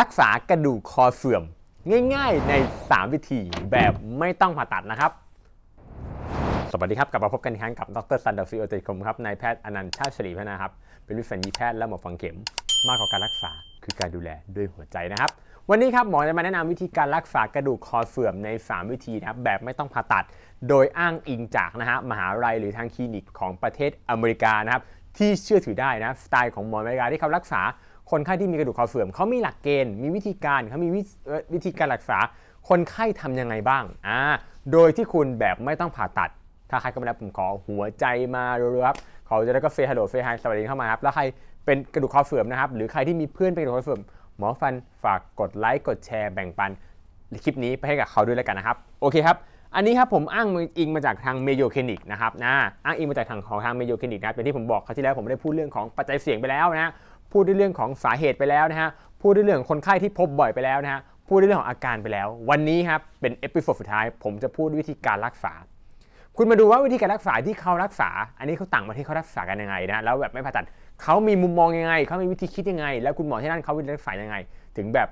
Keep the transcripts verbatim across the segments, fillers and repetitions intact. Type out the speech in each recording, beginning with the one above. รักษากระดูกคอเสื่อมง่ายๆในสามวิธีแบบไม่ต้องผ่าตัดนะครับสวัสดีครับกลับมาพบกันอีกครั้งกับดร.ซันดาวซิโอเตคมครับนายแพทย์อนันต์ ชาติศรีพนาครับเป็นวิสัญญีแพทย์และหมอฝังเข็มมากกว่าการรักษาคือการดูแลด้วยหัวใจนะครับวันนี้ครับหมอจะมาแนะนำวิธีการรักษากระดูกคอเสื่อมในสามวิธีนะครับแบบไม่ต้องผ่าตัดโดยอ้างอิงจากนะฮะมหาวิทยาลัยหรือทางคลินิกของประเทศอเมริกานะครับที่เชื่อถือได้นะสไตล์ของหมออเมริกาที่เขารักษาคนไข้ที่มีกระดูกคอเสื่อมเขามีหลักเกณฑ์มีวิธีการเขามีวิธีการรักษาคนไข้ทํำยังไงบ้างอ่าโดยที่คุณแบบไม่ต้องผ่าตัดถ้าใครก็มาแล้วผมขอหัวใจมาเรื่อยๆครับเขาจะได้ก็เฟย์ฮัลโหลเฟย์ไฮสวัสดีเข้ามาครับแล้วใครเป็นกระดูกคอเสื่อมนะครับหรือใครที่มีเพื่อนเป็นกระดูกคอเสื่อมหมอฟันฝากกดไลค์กดแชร์แบ่งปันคลิปนี้ไปให้กับเขาด้วยแล้วกันนะครับโอเคครับอันนี้ครับผมอ้างอิงมาจากทางเมโยคลินิกนะครับนะอ้างอิงมาจากทางของทางเมโยคลินิกนะครับอย่างที่ผมบอกครั้งที่แล้วผมได้พูดเรื่องของปัจจัยเสี่ยงไปแล้วนะพูดในเรื่องของสาเหตุไปแล้วนะฮะพูดในเรื่องของคนไข้ที่พบบ่อยไปแล้วนะฮะพูดในเรื่องของอาการไปแล้ววันนี้ครับเป็นเอพิโซดสุดท้ายผมจะพูดวิธีการรักษาคุณมาดูว่าวิธีการรักษาที่เขารักษาอันนี้เขาต่างประเทศเขารักษากันยังไงนะแล้วแบบไม่ผ่าตัดเขามีมุมมองยังไงเขามีวิธีคิดยังไงแล้วคุณหมอที่นั่นเขาวิธีรักษายังไงถึงแบบ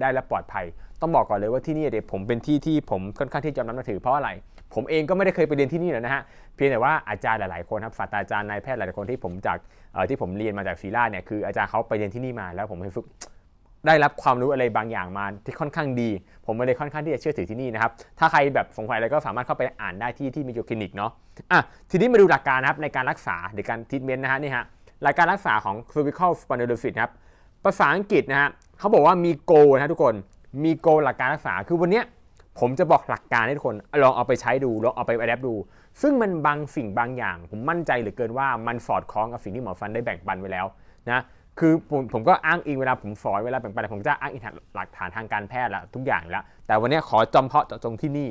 ได้และปลอดภัยต้องบอกก่อนเลยว่าที่นี่เด็กผมเป็นที่ที่ผมค่อนข้างที่จะยอมรับนับถือเพราะอะไรผมเองก็ไม่ได้เคยไปเรียนที่นี่เลยนะฮะเพียงแต่ว่าอาจารย์หลายๆคนครับศาสตราจารย์นายแพทย์หลายๆคนที่ผมจากที่ผมเรียนมาจากศิลาเนี่ยคืออาจารย์เขาไปเรียนที่นี่มาแล้วผมไปฝึกได้รับความรู้อะไรบางอย่างมาที่ค่อนข้างดีผมเลยค่อนข้างที่จะเชื่อถือที่นี่นะครับถ้าใครแบบสงสัยอะไรก็สามารถเข้าไปอ่านได้ที่ที่มีอยู่คลินิกเนาะอ่ะทีนี้มาดูหลักการครับในการรักษาหรือการทรีทเมนต์นะฮะนี่ฮะหลักการรักษาของ cervical spondylosis ครับภาษาอังกฤษนะฮะเขาบอกว่ามี goal นะทุกคนมี goal หลักการรักษาคือวันนี้ผมจะบอกหลักการให้ทุกคนลองเอาไปใช้ดูลองเอาไปอัดแอปดูซึ่งมันบางสิ่งบางอย่างผมมั่นใจเหลือเกินว่ามันสอดคล้องกับสิ่งที่หมอฟันได้แบ่งปันไว้แล้วนะคือผมผมก็อ้างอิงเวลาผมสอนเวลาแบ่งปันผมจะอ้างอิงหลักฐานทางการแพทย์ละทุกอย่างแล้วแต่วันนี้ขอจอมเพาะเจาะจงที่นี่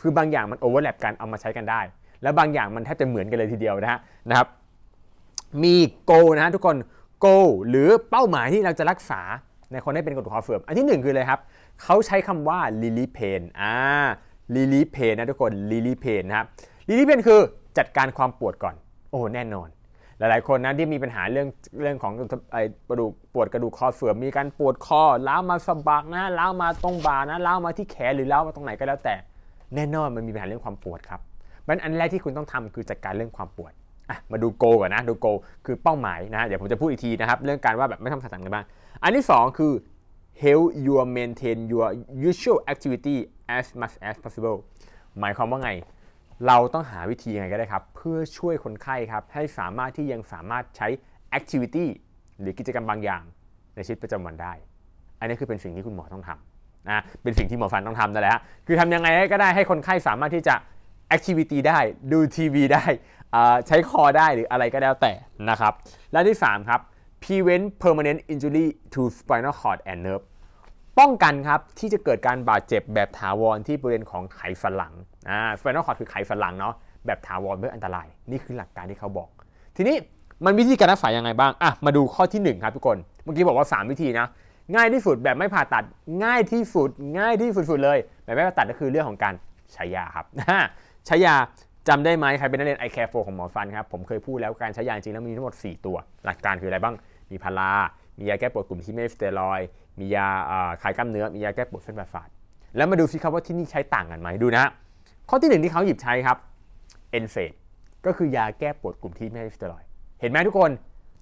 คือบางอย่างมันโอเวอร์แลปกันเอามาใช้กันได้และบางอย่างมันแทบจะเหมือนกันเลยทีเดียวนะฮะนะครับมีโกนะฮะทุกคนโกหรือเป้าหมายที่เราจะรักษาในคนที่เป็นกระดูกคอเสื่อมอันที่หนึ่งคืออะไรครับเขาใช้คำว่า relief pain อ่า relief pain นะทุกคน relief pain นะครับ relief pain คือจัดการความปวดก่อนโอ้แน่นอนหลายๆคนนะที่มีปัญหาเรื่องเรื่องของกระดูกปวดกระดูกคอเสื่อมมีการปวดคอล้าวมาสะบักนะล้าวมาตรงบ่านะล้าวมาที่แขนหรือล้าวมาตรงไหนก็แล้วแต่แน่นอนมันมีปัญหาเรื่องความปวดครับมันอันแรกที่คุณต้องทำคือจัดการเรื่องความปวดอ่ะมาดูโกก่อนนะดูโกคือเป้าหมายนะเดี๋ยวผมจะพูดอีกทีนะครับเรื่องการว่าแบบไม่ทำสัตว์ต่างกันบ้างอันที่สองคือ help you maintain your usual activity as much as possible หมายความว่าไงเราต้องหาวิธียังไงก็ได้ครับเพื่อช่วยคนไข้ครับให้สามารถที่ยังสามารถใช้ activity หรือกิจกรรมบางอย่างในชีวิตประจำวันได้อันนี้คือเป็นสิ่งที่คุณหมอต้องทำนะเป็นสิ่งที่หมอฟันต้องทำนั่นแหละฮะคือทำยังไงก็ได้ให้คนไข้สามารถที่จะ activity ได้ดูทีวีได้ใช้คอได้หรืออะไรก็แล้วแต่นะครับและที่สามครับ prevent permanent injury to spinal cord and nerve ป้องกันครับที่จะเกิดการบาดเจ็บแบบถาวรที่บริเวณของไขสันหลังอ่า spinal cord คือไขสันหลังเนาะแบบถาวรเพื่ออันตรายนี่คือหลักการที่เขาบอกทีนี้มันวิธีการรักษายังไงบ้างอ่ะมาดูข้อที่หนึ่งครับทุกคนเมื่อกี้บอกว่าสามวิธีนะง่ายที่สุดแบบไม่ผ่าตัดง่ายที่สุดง่ายที่สุดๆเลยแบบไม่ผ่าตัดก็คือเรื่องของการใช้ยาครับใช้ยาจำได้ไหมใครเป็นนักเรียน iCare โฟร์ของหมอฟันครับผมเคยพูดแล้วการใช้ยาจริงแล้วมีทั้งหมดสี่ตัวหลักการคืออะไรบ้างมีพารามียาแก้ปวดกลุ่มที่ไม่สเตียรอยด์มียาคลายกล้ามเนื้อมียาแก้ปวดเส้นประสาทแล้วมาดูซิครับว่าที่นี่ใช้ต่างกันไหมดูนะข้อที่หนึ่งที่เขาหยิบใช้ครับเอนเซดก็คือยาแก้ปวดกลุ่มที่ไม่สเตียรอยด์เห็นไหมทุกคน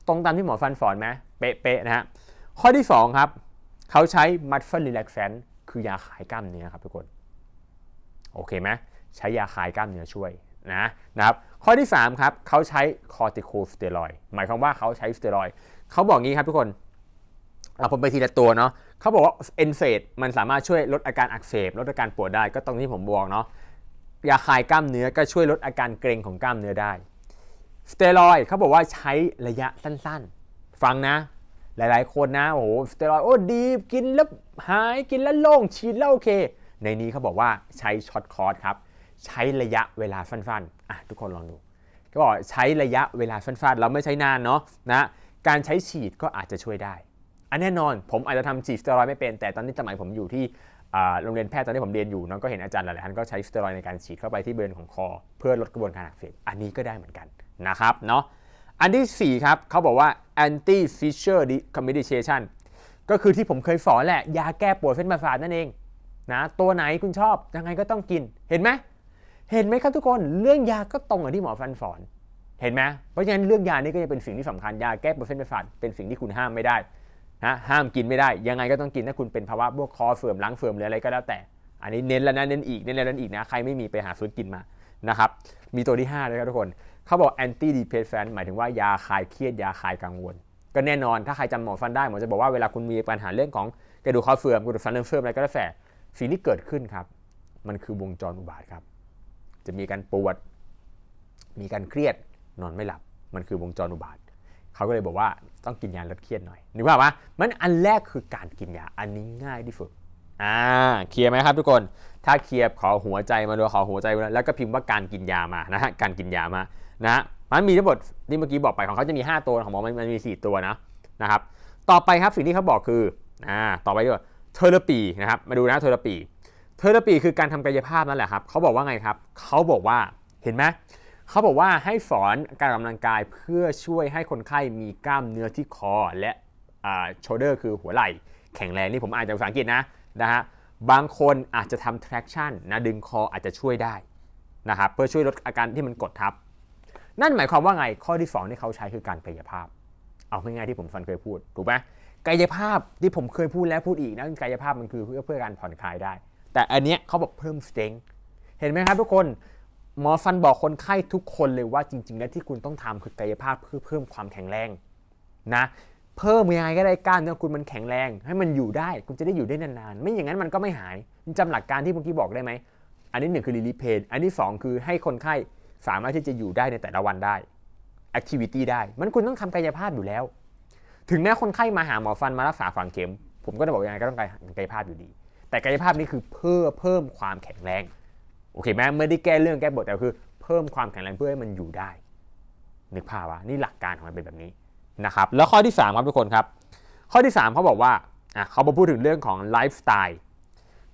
ตรงตามที่หมอฟันสอนไหมเป๊ะๆนะฮะข้อที่สองครับเขาใช้มัสเซิลรีแลกแซนต์คือยาคลายกล้ามเนื้อครับทุกคนโอเคไหมใช้ยาคลายกล้ามเนื้อช่วยนะนะครับข้อที่สามครับเขาใช้คอร์ติโคสเตียรอยด์หมายความว่าเขาใช้สเตียรอยด์เขาบอกงี้ครับทุกคนเอาผมไปทีละตัวเนาะเขาบอกว่าเอนเซดมันสามารถช่วยลดอาการอักเสบลดอาการปวดได้ก็ตรงที่ผมบอกเนาะยาคลายกล้ามเนื้อก็ช่วยลดอาการเกร็งของกล้ามเนื้อได้สเตียรอยด์เขาบอกว่าใช้ระยะสั้นๆฟังนะหลายๆคนนะโอ้โหสเตียรอยด์โอ้ดีกินแล้วหายกินแล้วโล่งฉีดแล้วโอเคในนี้เขาบอกว่าใช้ช็อตคอร์สครับใช้ระยะเวลาสั้นๆอ่ะทุกคนลองดูก็บอกใช้ระยะเวลาสั้นๆเราไม่ใช้นานเนาะนะการใช้ฉีดก็อาจจะช่วยได้อันแน่นอนผมอาจจะทำฉีดสเตียรอยด์ไม่เป็นแต่ตอนนี้สมัยผมอยู่ที่โรงเรียนแพทย์ตอนที่ผมเรียนอยู่น้องก็เห็นอาจารย์หลายท่านก็ใช้สเตียรอยด์ในการฉีดเข้าไปที่บริเวณของคอเพื่อลดกระบวนการอักเสบอันนี้ก็ได้เหมือนกันนะครับเนาะอันที่สี่ครับเขาบอกว่า anti seizure medication ก็คือที่ผมเคยสอนแหละยาแก้ปวดเส้นประสาทนั่นเองนะตัวไหนคุณชอบยังไงก็ต้องกินเห็นไหมเห็นไหมครับทุกคนเรื่องยาก็ตรงกับที่หมอฟันสอนเห็นไหมเพราะฉะนั้นเรื่องยานี่ก็จะเป็นสิ่งที่สำคัญยาแก้ปวดเส้นประสาทเป็นสิ่งที่คุณห้ามไม่ได้นะห้ามกินไม่ได้ยังไงก็ต้องกินถ้าคุณเป็นภาวะบวกคอเสื่อมหลังเสื่อมหรืออะไรก็แล้วแต่อันนี้เน้นแล้วนะเน้นอีกเน้นแล้วอีกนะใครไม่มีไปหาซื้อกินมานะครับมีตัวที่ห้าเลยครับทุกคนเขาบอกแอนตี้ดีเพรสแซนต์หมายถึงว่ายาคลายเครียดยาคลายกังวลก็แน่นอนถ้าใครจำหมอฟันได้หมอจะบอกว่าเวลาคุณมีปัญหาเรื่องของกระดูกคอเสื่อมกระดูกสันหลังเสื่อมอะไรก็แล้วแต่สิ่งที่เกิดขึ้นครับมันคือวงจรอุบาทครับจะมีการปวดมีการเครียดนอนไม่หลับมันคือวงจรอุบาทเขาก็เลยบอกว่าต้องกินยาลดเครียดหน่อยนึกว่าปะมันอันแรกคือการกินยาอันนี้ง่ายที่สุดอ่าเคลียร์ไหมครับทุกคนถ้าเคลียร์ขอหัวใจมาดูขอหัวใจมาแล้วก็พิมพ์ว่าการกินยามานะฮะการกินยามานะฮะมันมีทั้งหมดที่เมื่อกี้บอกไปของเขาจะมีห้าตัวของหมอมันมีสี่ตัวนะนะครับต่อไปครับสิ่งที่เขาบอกคืออ่าต่อไปด้วยเทอราปีนะครับมาดูนะเทอราปีเทอราปีคือการทำกายภาพนั่นแหละครับเขาบอกว่าไงครับเขาบอกว่าเห็นไหมเขาบอกว่าให้สอนการออกกำลังกายเพื่อช่วยให้คนไข้มีกล้ามเนื้อที่คอและโชเดอร์คือหัวไหล่แข็งแรงนี่ผมอ่านจากภาษาอังกฤษนะนะฮะบางคนอาจจะทำ traction นะดึงคออาจจะช่วยได้นะครับเพื่อช่วยลดอาการที่มันกดทับนั่นหมายความว่าไงข้อที่สองที่เขาใช้คือการกายภาพเอาง่ายๆที่ผมฟันเคยพูดถูกไหมกายภาพที่ผมเคยพูดแล้วพูดอีกนะกายภาพมันคือเพื่อเพื่อการผ่อนคลายได้แต่อันเนี้ยเขาบอกเพิ่ม strength เห็นไหมครับทุกคนหมอฟันบอกคนไข้ทุกคนเลยว่าจริงๆแล้วที่คุณต้องทำคือกายภาพเพื่อเพิ่มความแข็งแรงนะเพิ่มยังไงก็ได้กล้ามเนื้อคุณมันแข็งแรงให้มันอยู่ได้คุณจะได้อยู่ได้นานๆไม่อย่างนั้นมันก็ไม่หายจำหลักการที่เมื่อกี้บอกได้ไหมอันนี้หนึ่งคือรีลิเพนอันที่สองคือให้คนไข้สามารถที่จะอยู่ได้ในแต่ละวันได้แอคทิวิตี้ได้มันคุณต้องทำกายภาพอยู่แล้วถึงแม้คนไข้มาหาหมอฟันมารักษาฝังเข็มผมก็จะบอกยังไงก็ต้องกายภาพอยู่ดีแต่กายภาพนี่คือเพื่อเพิ่มความแข็งแรงโอเคแม่ไม่ได้แก้เรื่องแก้บทแต่คือเพิ่มความแข็งแรงเพื่อให้มันอยู่ได้นึกภาพว่านี่หลักการของมันเป็นแบบนี้นะครับแล้วข้อที่สามครับทุกคนครับข้อที่สามเขาบอกว่าอ่ะเขามาพูดถึงเรื่องของไลฟ์สไตล์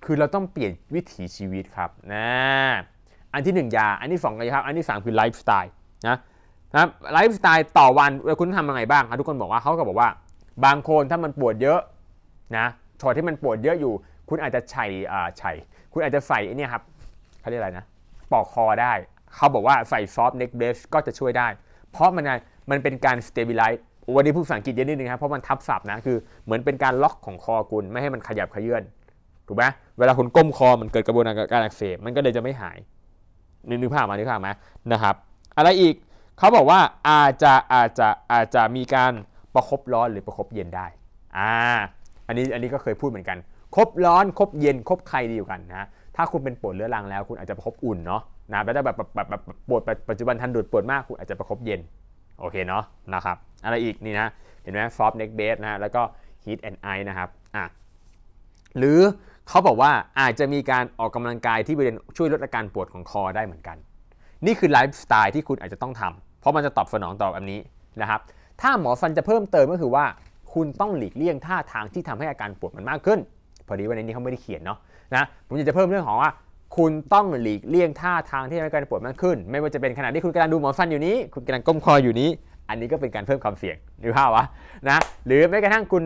คือเราต้องเปลี่ยนวิถีชีวิตครับนะอันที่หนึ่งยาอันที่สองกายภาพอันที่สามคือไลฟ์สไตล์นะนะไลฟ์สไตล์ต่อวันคุณทำยังไงบ้างครับทุกคนบอกว่าเขาก็บอกว่าบางคนถ้ามันปวดเยอะนะช็อตที่มันปวดเยอะอยู่คุณอาจจะไฉอ่าไฉคุณอาจจะใส่เนี่ยครับเขาเรียกอะไรนะปอกคอได้เขาบอกว่าใส่ซอฟต์เน็กเบสก็จะช่วยได้เพราะมันมันเป็นการสเตบิไลซ์วันนี้พูดภาษาอังกฤษเยอะนิดนึงครับเพราะมันทับศัพท์นะคือเหมือนเป็นการล็อกของคอคุณไม่ให้มันขยับขยื่นถูกไหมเวลาคุณก้มคอมันเกิดกระบวนการอักเสบมันก็เลยจะไม่หายนึกภาพมานึกภาพมานะครับอะไรอีกเขาบอกว่าอาจจะอาจจะอาจจะมีการประคบร้อนหรือประคบเย็นได้อ่าอันนี้อันนี้ก็เคยพูดเหมือนกันคบร้อนคบเย็นคบใครดีอยู่กันนะถ้าคุณเป็นปวดเรื้อรังแล้วคุณอาจจะประคบอุ่นเนาะนะแล้วถ้าแบบแบบปวดปัจจุบันทันด่วนปวดมากคุณอาจจะประคบเย็นโอเคเนาะนะครับอะไรอีกนี่นะเห็นไหมซอฟต์เน็กเบสนะแล้วก็ฮีทแอนด์ไอนะครับอ่ะหรือเขาบอกว่าอาจจะมีการออกกำลังกายที่ช่วยลดอาการปวดของคอได้เหมือนกันนี่คือไลฟ์สไตล์ที่คุณอาจจะต้องทำเพราะมันจะตอบสนองต่อแบบนี้นะครับถ้าหมอฟันจะเพิ่มเติมก็คือว่าคุณต้องหลีกเลี่ยงท่าทางที่ทำให้อาการปวดมันมากขึ้นพอดีวันนี้เขาไม่ได้เขียนเนาะนะผมอยากจะเพิ่มเรื่องของว่าคุณต้องหลีกเลี่ยงท่าทางที่ทำให้การปวดมากขึ้นไม่ว่าจะเป็นขณะที่คุณกำลังดูหมอฟันอยู่นี้คุณกำลังก้มคออยู่นี้อันนี้ก็เป็นการเพิ่มความเสี่ยงหรือเปล่าวะนะหรือแม้กระทั่งคุณ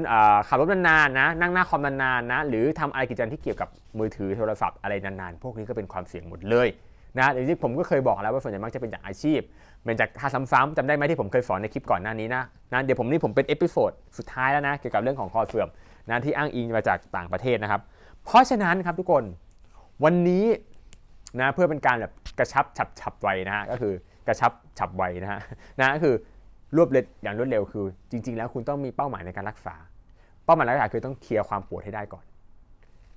ขับรถนานๆนะนั่งหน้าคอมนานๆนะหรือทำอะไรกิจกรรมที่เกี่ยวกับมือถือโทรศัพท์อะไรนานๆพวกนี้ก็เป็นความเสี่ยงหมดเลยนะหรือที่ผมก็เคยบอกแล้วว่าส่วนใหญ่มักจะเป็นจากอาชีพเป็นจากท่าซ้ำๆจำได้ไหมที่ผมเคยสอนในคลิปก่อนหน้านี้นะนะเดี๋ยวผมนี่ผมเป็นเอพิโซดสุดท้ายแล้วนะเกี่ยวกับเรื่องของคอเสื่อมนะที่อ้างอิงมาจากต่างประเทศนะครับเพราะฉะนั้นครับทุกคนวันนี้นะเพื่อเป็นการแบบกระชับฉับฉับไวนะฮะก็คือกระชับฉับไวนะฮะนะก็คือรวบเร็วอย่างรวดเร็วคือจริงๆแล้วคุณต้องมีเป้าหมายในการรักษาเป้าหมายรักษาคือต้องเคลียร์ความปวดให้ได้ก่อน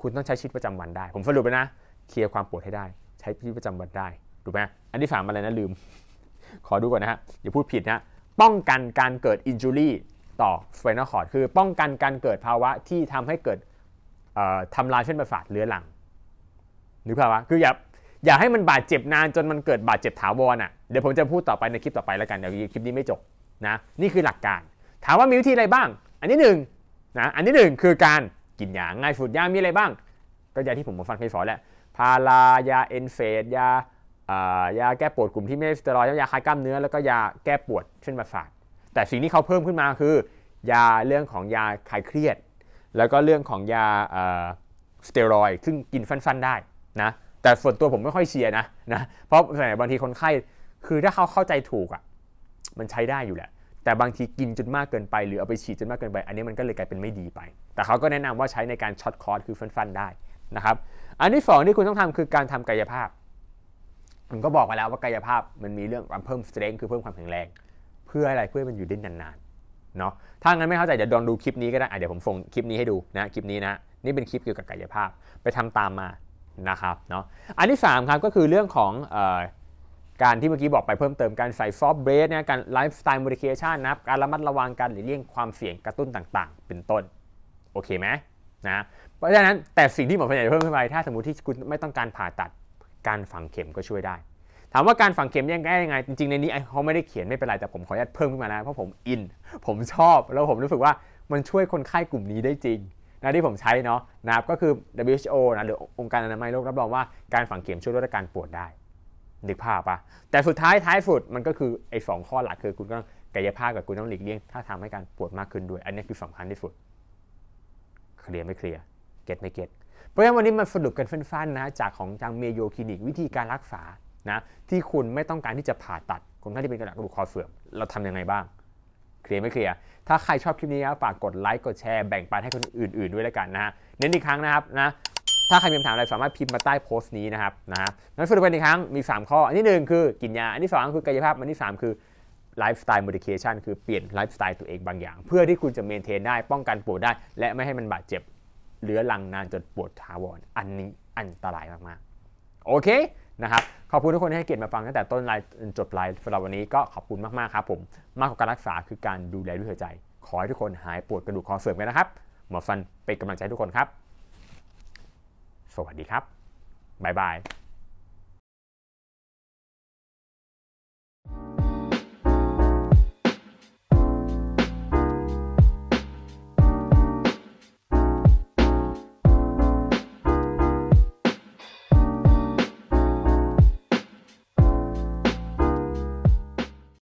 คุณต้องใช้ชีวิตประจำวันได้ผมสรุปไปนะเคลียร์ความปวดให้ได้ใช้ชีวิตประจำวันได้ถูกไหมอันที่สามอะไรนะลืมขอดูก่อนนะฮะอย่าพูดผิดนะป้องกันการเกิด injury ต่อ spinal cord คือป้องกันการเกิดภาวะที่ทำให้เกิดทำลายเส้นประสาทเรื้อรังนึกภาพว่าคืออย่าอย่าให้มันบาดเจ็บนานจนมันเกิดบาดเจ็บถาวรอ่ะเดี๋ยวผมจะพูดต่อไปในคลิปต่อไปแล้วกันเดี๋ยวคลิปนี้ไม่จบนะนี่คือหลักการถามว่ามีวิธีอะไรบ้างอันที่หนึ่งนะอันที่หนึ่งคือการกินยาง่ายสุดยามีอะไรบ้างก็ยาที่ผมฟันเคยสอนแหละพารายาเอนเฟดยาอ่ายาแก้ปวดกลุ่มที่ไม่สเตียรอยด์ยาคลายกล้ามเนื้อแล้วก็ยาแก้ปวดเส้นประสาทแต่สิ่งที่เขาเพิ่มขึ้นมาคือยาเรื่องของยาคลายเครียด แล้วก็เรื่องของยาสเตียรอยด์ซึ่งกินฟันๆได้นะแต่ส่วนตัวผมไม่ค่อยเชียร์นะนะเพราะบางทีคนไข้คือถ้าเขาเข้าใจถูกอ่ะมันใช้ได้อยู่แหละแต่บางทีกินจนมากเกินไปหรือเอาไปฉีดจนมากเกินไปอันนี้มันก็เลยกลายเป็นไม่ดีไปแต่เขาก็แนะนำว่าใช้ในการช็อตคอร์สคือฟันๆได้นะครับอันที่สองที่คุณต้องทำคือการทำกายภาพผมก็บอกมาแล้วว่ากายภาพมันมีเรื่องการเพิ่ม strength คือเพิ่มความแข็งแรงเพื่ออะไรเพื่อมันอยู่ได้นานๆเนาะถ้างั้นไม่เข้าใจเดี๋ยวลองดูคลิปนี้ก็ได้เดี๋ยวผมส่งคลิปนี้ให้ดูนะคลิปนี้นะนี่เป็นคลิปเกี่ยวกับกายภาพไปทำตามมานะครับเนาะอันที่สามครับก็คือเรื่องของการที่เมื่อกี้บอกไปเพิ่มเติมการใส่ซอฟต์เบรดนะการไลฟ์สไตล์โมดิเคชันนะการระมัดระวังการหลีกเลี่ยงความเสี่ยงกระตุ้นต่างๆเป็นต้นโอเคไหมนะเพราะฉะนั้นแต่สิ่งที่หมอพยายามเพิ่มขึ้นไปถ้าสมมติที่คุณไม่ต้องการผ่าตัดการฝังเข็มก็ช่วยได้ถามว่าการฝังเข็มยังไงยังไงจริงๆในนี้เขาไม่ได้เขียนไม่เป็นไรแต่ผมขออนุญาตเพิ่มขึ้นมานะเพราะผมอินผมชอบแล้วผมรู้สึกว่ามันช่วยคนไข้กลุ่มนี้ได้จริงนะที่ผมใช้เนาะนะครับก็คือ ดับเบิลยู เอช โอ นะหรือองค์การอนามัยโลกรับรองว่าการฝังเข็มช่วยลดอาการปวดได้นึกภาพปะแต่สุดท้ายท้ายสุดมันก็คือไอ้สองข้อหลักคือคุณต้องกายภาพกับคุณต้องหลีกเลี่ยงถ้าทำให้การปวดมากขึ้นด้วยอันนี้คือสำคัญที่สุดเคลียร์ไม่เคลียร์เก็ตไม่เก็ตเพราะฉะนั้นวันนี้มาสรุปกันฟันๆนะจากของทางเมโยคลินิกวิธีการรักษานะที่คุณไม่ต้องการที่จะผ่าตัดคนที่เป็นกระดูกคอเสื่อมเราทํำยังไงบ้างเคลียร์ไม่เคลียร์ถ้าใครชอบคลิปนี้นะฝากกดไลค์กดแชร์แบ่งปันให้คนอื่นๆด้วยแล้วกันนะฮะเน้นอีกครั้งนะครับนะถ้าใครมีคำถามอะไรสามารถพิมพ์มาใต้โพสต์นี้นะครับนะงั้นสรุปกันอีกครั้งมีสามข้ออันที่หนึ่งคือกินยาอันที่สองคือกายภาพอันที่สามคือไลฟ์สไตล์ modification คือเปลี่ยนไลฟ์สไตล์ตัวเองบางอย่างเพื่อที่คุณจะเมนเทนได้ป้องกันปวดได้และไม่ให้มันบาดเจ็บเหลือหลังนานจนปวดถาวรอันนี้อันตรายมากๆโอเคนะครับขอบคุณทุกคนที่ให้เกียรติมาฟังตั้งแต่ต้นไลฟ์จนจบไลฟ์สำหรับวันนี้ก็ขอบคุณมากๆครับผมมากกว่าการรักษาคือการดูแลด้วยหัวใจขอให้ทุกคนหายปวดกระดูกคอเสื่อมกันนะครับหมอฟันเป็นกำลังใจทุกคนครับสวัสดีครับบ๊ายบาย